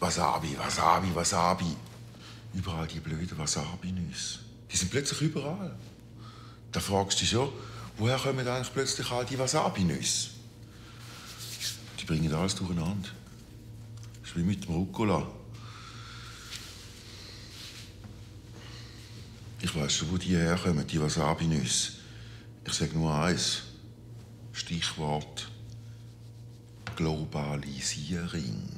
Wasabi, Wasabi, Wasabi. Überall die blöden Wasabi-Nüsse. Die sind plötzlich überall. Da fragst du dich schon, woher kommen eigentlich plötzlich all die Wasabi-Nüsse? Die bringen alles durcheinander. Das ist wie mit dem Rucola. Ich weiss schon, wo die herkommen, die Wasabi-Nüsse. Ich sage nur eins. Stichwort Globalisierung.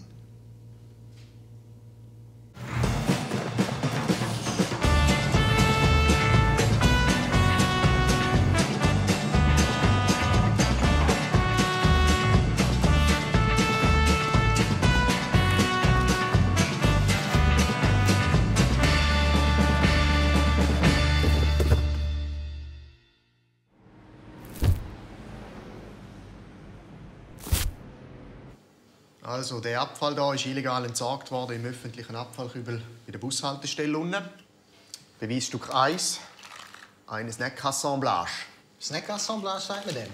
Also, der Abfall hier ist illegal entsorgt worden im öffentlichen Abfallkübel bei der Bushaltestelle unten. Beweisstück 1, eine Snack-Assemblage. Snack-Assemblage, sagt man dem?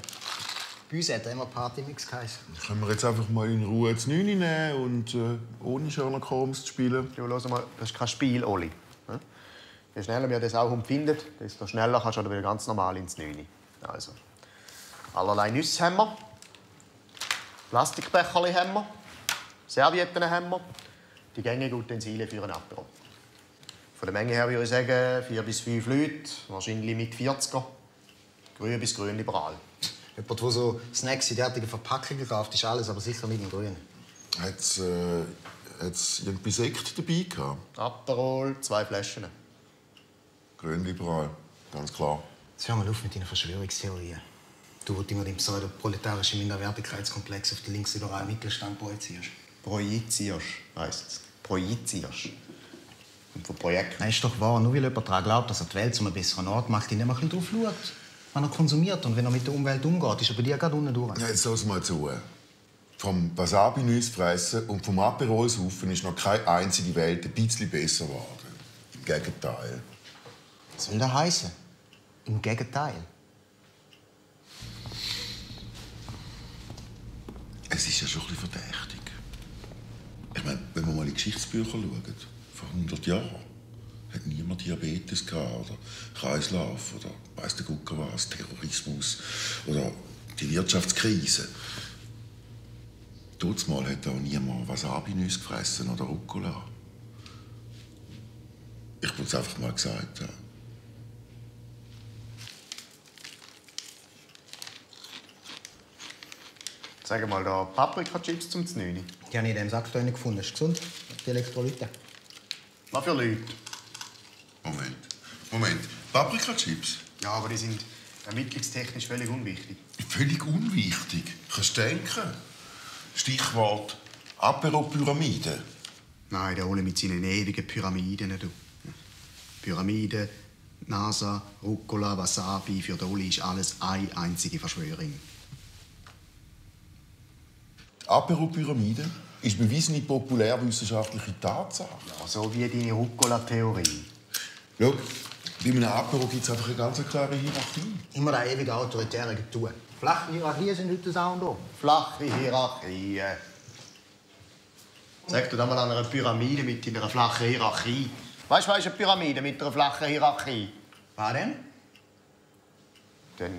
Bei uns hat er immer Partymix geheißen. Können wir jetzt einfach mal in Ruhe das 9 nehmen und ohne Sherlock Holmes zu spielen? Ja, hör mal, das ist kein Spiel, Oli. Hm? Je schneller wir das auch empfinden, desto schneller kannst du wieder ganz normal ins 9. Also, allerlei Nüsse haben wir, Plastikbecherli haben wir. Servietten haben wir, die gängigen Utensilien für einen Apéro. Von der Menge her würde ich sagen, 4 bis 5 Leute, wahrscheinlich mit 40er. Grün bis grün liberal. Jemand, der so Snacks in derartigen Verpackungen kauft, ist alles, aber sicher nicht im Grünen. Hat es irgendwie Sekt dabei gehabt? Aperol, 2 Flaschen. Grün liberal, ganz klar. Jetzt hören wir auf mit deinen Verschwörungstheorien. Du, die immer den pseudoproletarischen Minderwertigkeitskomplex auf den linksliberalen Mittelstand projizierst. Projizierst, heisst es. Projizierst. Und vom Projekt. Nein, ist doch wahr. Nur weil jemand daran glaubt, dass er die Welt zu einem besseren Ort macht, indem er ein bisschen drauf schaut, wenn er konsumiert und wenn er mit der Umwelt umgeht, ist er bei dir gerade unten durch. Ja, jetzt lass mal zu. Vom Wasabi-Nüsse fressen und vom Aperol saufen ist noch keine einzige Welt ein bisschen besser geworden. Im Gegenteil. Was soll das heißen? Im Gegenteil? Es ist ja schon ein bisschen verdächtig. Ich meine, wenn man mal in Geschichtsbücher schaut, vor 100 Jahren hat niemand Diabetes gehabt, oder Kreislauf, oder weiss der Gucker was, Terrorismus oder die Wirtschaftskrise. Damals hat auch niemand Wasabi-Nüsse gefressen oder Rucola. Ich wollte es einfach mal gesagt haben. Sag mal, da Paprika-Chips zum Znüni. Die habe ich in diesem Sack nicht gefunden. Ist gesund? Die Elektrolyte. Was für Leute? Moment. Moment. Paprika-Chips? Ja, aber die sind ermittlungstechnisch völlig unwichtig. Völlig unwichtig? Kannst du denken? Stichwort Apéro-Pyramide. Nein, der Oli mit seinen ewigen Pyramiden. Du. Pyramide, NASA, Rucola, Wasabi. Für den Oli ist alles eine einzige Verschwörung. Die Apéro-Pyramide ist bewiesene populärwissenschaftliche Tatsache. Ja, so wie deine Rucola-Theorie. Schau, bei einem Apéro gibt es einfach eine ganz klare Hierarchie. Immer der ewige autoritäre Getue. Flache Hierarchien sind heute das A und O. Flache Hierarchien. Sag du das mal an einer Pyramide mit einer flachen Hierarchie. Weißt du, was ist eine Pyramide mit einer flachen Hierarchie? Was denn? Dann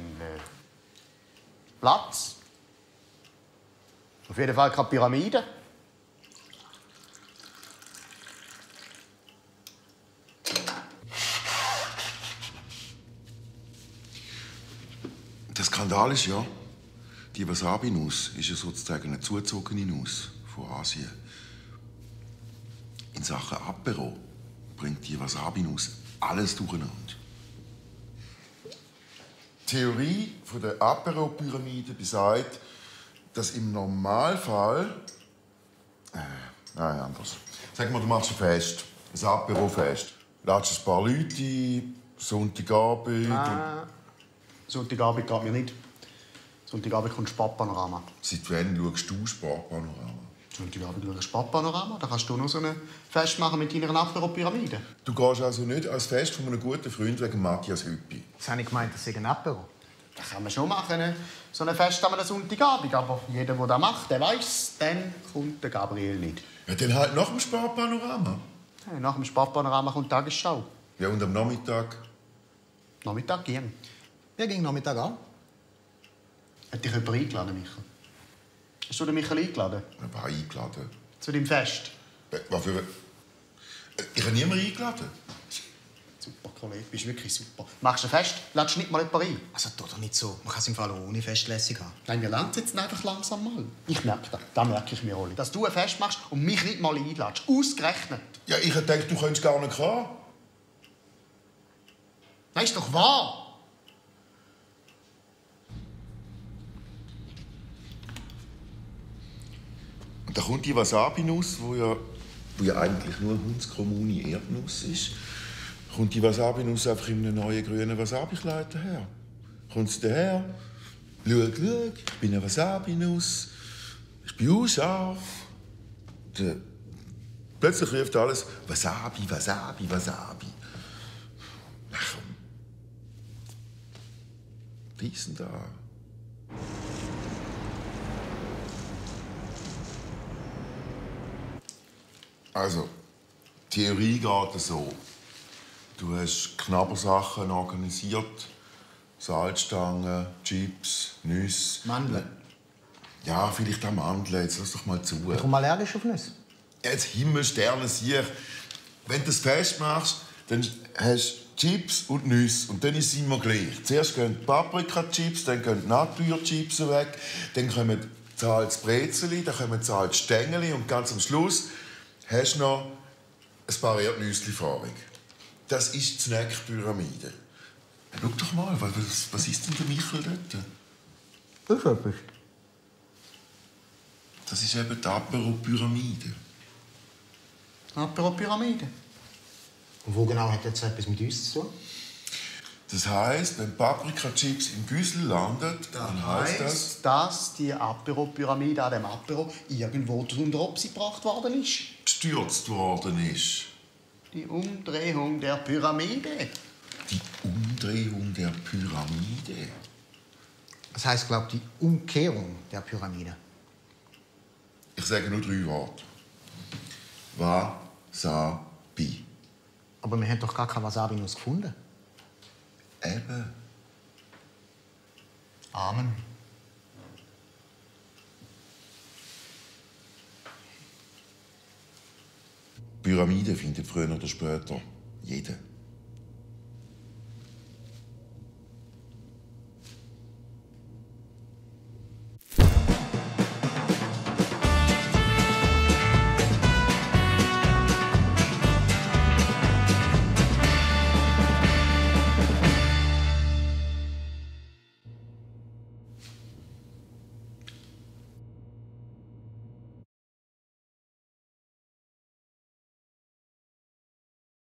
Platz. Auf jeden Fall keine Pyramide. Der Skandal ist ja, die Wasabi-Nuss ist ja sozusagen eine zugezogene Nuss von Asien. In Sachen Apéro bringt die Wasabi-Nuss alles durcheinander. Die Theorie der Apéro-Pyramide besagt, dass im Normalfall. Nein, anders. Sag mal, du machst ein Fest. Ein Apéro-Fest. Lädst ein paar Leute ein, Sonntagabend. Nein. Sonntagabend geht mir nicht. Sonntagabend kommt Sportpanorama. Seit wann schaust du Sportpanorama? Sonntagabend schaust du Sportpanorama. Da kannst du nur so ein Fest machen mit deiner Apéro-Pyramide. Du gehst also nicht als Fest von einem guten Freund wegen Matthias Hüppi. Das habe ich gemeint, das sei ein Apéro. Das kann man schon machen, so ein Fest an einem Sonntagabend. Aber jeder, der das macht, der weiss, dann kommt der Gabriel nicht. Ja, dann halt nach dem Sportpanorama. Ja, nach dem Sportpanorama kommt die Tagesschau. Ja, und am Nachmittag? Nachmittag gehen. Wer ging Nachmittag an? Hat dich jemand eingeladen, Michael? Hast du den Michael eingeladen? Ich habe eingeladen. Zu deinem Fest? Was für... Ich habe niemanden eingeladen. Super, Kollege, du bist wirklich super. Machst du ein Fest, lädst nicht mal jemanden ein. Also, tu doch nicht so. Man kann es im Fall auch ohne Festlässig haben. Nein, wir lernen es jetzt einfach langsam mal. Ich merke das. Das merke ich mir, Oli. Dass du ein Fest machst und mich nicht mal einlädst. Ausgerechnet. Ja, ich dachte, du könntest gar nicht kommen. Nein, ist doch wahr. Da kommt die Wasabi-Nuss, wo ja eigentlich nur Hundskomuni Erdnuss ist, kommt die Wasabi-Nuss einfach in einem neuen grünen Wasabi-Kleid daher. Kommt sie daher, schau, ich bin eine Wasabi-Nuss, ich bin auch scharf. Plötzlich ruft alles Wasabi, Wasabi, Wasabi. Ach, wie ist denn da? Also, die Theorie geht so. Du hast Knabbersachen organisiert. Salzstangen, Chips, Nüsse. Mandeln? Ja, vielleicht auch Mandeln. Jetzt lass doch mal zu. Ich bin allergisch auf Nüsse. Jetzt Himmel, Sterne, sieh. Wenn du das Fest machst, dann hast du Chips und Nüsse. Und dann ist es immer gleich. Zuerst gehen die Paprika-Chips, dann gehen die Natur-Chips weg. Dann kommen die Salzbrezeli, dann kommen die Salzstängeli. Und ganz am Schluss hast du noch ein paar Erdnüssli-Fahrung. Das ist die Snack-Pyramide. Schau doch mal, was ist denn der Michael dort? Das ist etwas. Das ist eben die Apéro-Pyramide. Apéro-Pyramide? Und wo genau hat das etwas mit uns zu tun? Das heisst, wenn Paprika-Chips im Güssel landen, dann heisst das, dass die Apéro-Pyramide an dem Apéro irgendwo darunter abgebracht worden ist. Gestürzt worden ist. Die Umdrehung der Pyramide. Die Umdrehung der Pyramide? Das heisst, glaube ich, die Umkehrung der Pyramide. Ich sage nur 3 Worte. Wasabi. Aber wir haben doch gar keine Wasabi-Nuss gefunden. Eben. Amen. Die Pyramide findet früher oder später jeder.